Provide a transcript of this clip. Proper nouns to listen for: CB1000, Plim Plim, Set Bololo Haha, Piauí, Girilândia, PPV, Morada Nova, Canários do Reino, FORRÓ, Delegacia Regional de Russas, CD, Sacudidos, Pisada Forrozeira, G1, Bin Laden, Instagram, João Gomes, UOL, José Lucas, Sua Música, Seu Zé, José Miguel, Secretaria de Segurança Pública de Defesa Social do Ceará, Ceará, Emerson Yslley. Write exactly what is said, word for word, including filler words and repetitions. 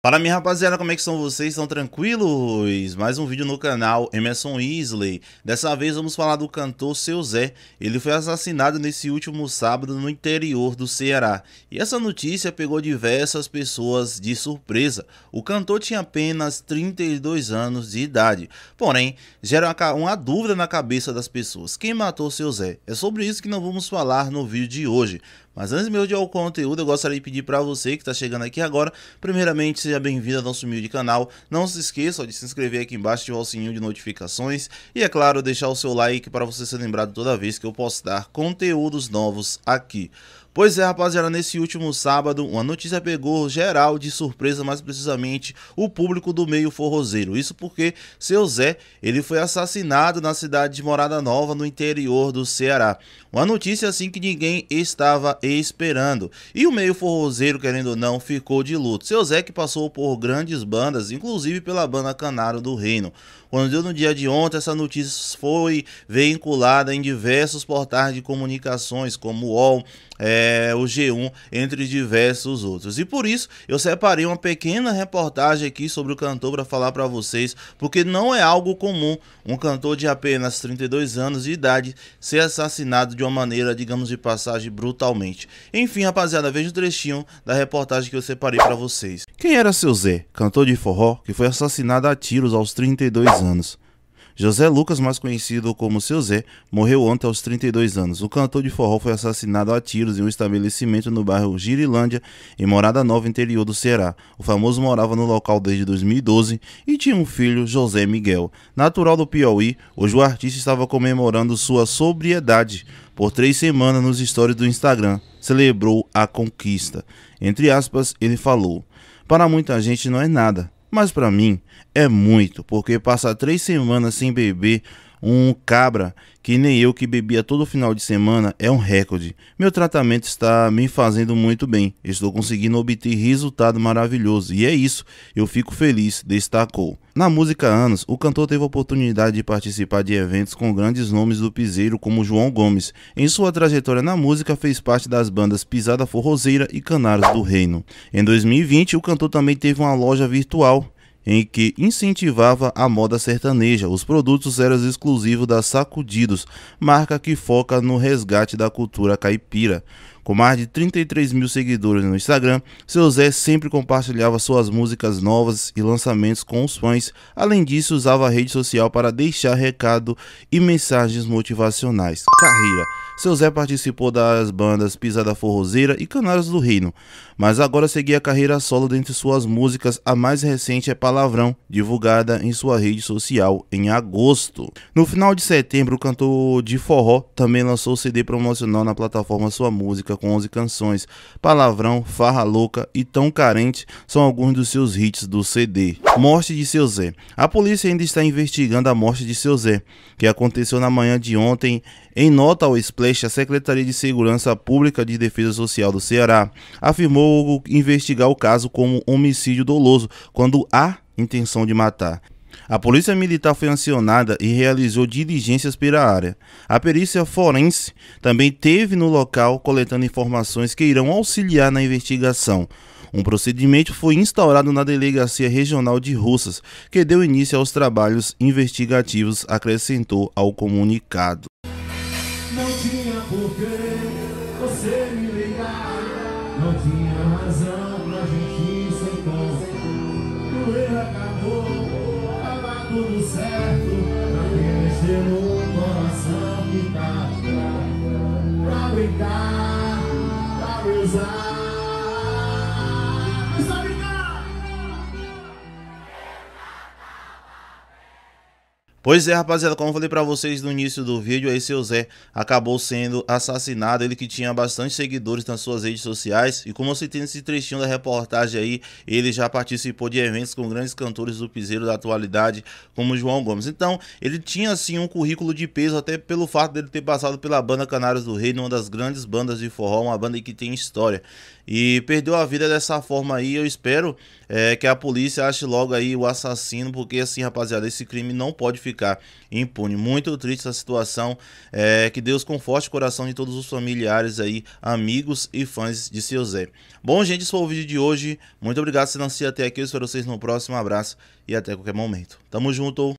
Fala minha rapaziada, como é que são vocês? Estão tranquilos? Mais um vídeo no canal Emerson Yslley. Dessa vez vamos falar do cantor Seu Zé. Ele foi assassinado nesse último sábado no interior do Ceará. E essa notícia pegou diversas pessoas de surpresa. O cantor tinha apenas trinta e dois anos de idade. Porém, gera uma dúvida na cabeça das pessoas. Quem matou Seu Zé? É sobre isso que nós vamos falar no vídeo de hoje. Mas antes mesmo de ir ao conteúdo, eu gostaria de pedir para você que está chegando aqui agora, primeiramente, seja bem-vindo ao nosso humilde canal. Não se esqueça de se inscrever aqui embaixo, ativar o sininho de notificações e, é claro, deixar o seu like para você ser lembrado toda vez que eu postar conteúdos novos aqui. Pois é, rapaziada, nesse último sábado, uma notícia pegou geral de surpresa, mais precisamente o público do meio forrozeiro. Isso porque Seu Zé, ele foi assassinado na cidade de Morada Nova, no interior do Ceará. Uma notícia assim que ninguém estava esperando. E o meio forrozeiro, querendo ou não, ficou de luto. Seu Zé, que passou por grandes bandas, inclusive pela banda Canários do Reino. Quando deu no dia de ontem, essa notícia foi veiculada em diversos portais de comunicações, como o U O L, é... o G um, entre diversos outros. E por isso eu separei uma pequena reportagem aqui sobre o cantor para falar para vocês, porque não é algo comum um cantor de apenas trinta e dois anos de idade ser assassinado de uma maneira, digamos de passagem, brutalmente. Enfim, rapaziada, veja o trechinho da reportagem que eu separei para vocês. Quem era Seu Zé, cantor de forró que foi assassinado a tiros aos trinta e dois anos? José Lucas, mais conhecido como Seu Zé, morreu ontem aos trinta e dois anos. O cantor de forró foi assassinado a tiros em um estabelecimento no bairro Girilândia, em Morada Nova, interior do Ceará. O famoso morava no local desde dois mil e doze e tinha um filho, José Miguel. Natural do Piauí, hoje o artista estava comemorando sua sobriedade por três semanas nos stories do Instagram. Celebrou a conquista. Entre aspas, ele falou: "Para muita gente não é nada. Mas para mim é muito, porque passar três semanas sem beber um cabra, que nem eu que bebia todo final de semana, é um recorde. Meu tratamento está me fazendo muito bem, estou conseguindo obter resultado maravilhoso e é isso, eu fico feliz", destacou. Na música Anos, o cantor teve a oportunidade de participar de eventos com grandes nomes do piseiro como João Gomes. Em sua trajetória na música, fez parte das bandas Pisada Forrozeira e Canários do Reino. Em dois mil e vinte, o cantor também teve uma loja virtual em que incentivava a moda sertaneja. Os produtos eram exclusivos da Sacudidos, marca que foca no resgate da cultura caipira. Com mais de trinta e três mil seguidores no Instagram, Seu Zé sempre compartilhava suas músicas novas e lançamentos com os fãs. Além disso, usava a rede social para deixar recado e mensagens motivacionais. Carreira: Seu Zé participou das bandas Pisada Forrozeira e Canários do Reino, mas agora seguia a carreira solo. Dentre suas músicas, a mais recente é Palavrão, divulgada em sua rede social em agosto. No final de setembro, o cantor de forró também lançou o C D promocional na plataforma Sua Música, com onze canções. Palavrão, Farra Louca e Tão Carente são alguns dos seus hits do C D. Morte de Seu Zé. A polícia ainda está investigando a morte de Seu Zé, que aconteceu na manhã de ontem. Em nota ao Splash, a Secretaria de Segurança Pública de Defesa Social do Ceará afirmou investigar o caso como homicídio doloso, quando há intenção de matar. A polícia militar foi acionada e realizou diligências pela área. A perícia forense também esteve no local coletando informações que irão auxiliar na investigação. Um procedimento foi instaurado na Delegacia Regional de Russas, que deu início aos trabalhos investigativos, acrescentou ao comunicado. Não tinha por que você me ligar, não tinha razão pra gente se encontrar. O erro acabou, tava tudo certo, pra mexer no coração que tá pra brincar, pra brisar, pra brincar. Pois é, rapaziada, como eu falei pra vocês no início do vídeo, aí Seu Zé acabou sendo assassinado. Ele que tinha bastante seguidores nas suas redes sociais. E como eu citei nesse trechinho da reportagem aí, ele já participou de eventos com grandes cantores do piseiro da atualidade, como João Gomes. Então, ele tinha assim um currículo de peso, até pelo fato dele ter passado pela banda Canários do Reino, uma das grandes bandas de forró, uma banda que tem história. E perdeu a vida dessa forma aí. Eu espero é, que a polícia ache logo aí o assassino, porque assim, rapaziada, esse crime não pode ficar ficar impune. Muito triste essa situação. É, que Deus conforte o coração de todos os familiares aí, amigos e fãs de Seu Zé. Bom, gente, esse foi o vídeo de hoje. Muito obrigado por assistir até aqui. Eu espero vocês no próximo. Um abraço e até qualquer momento. Tamo junto.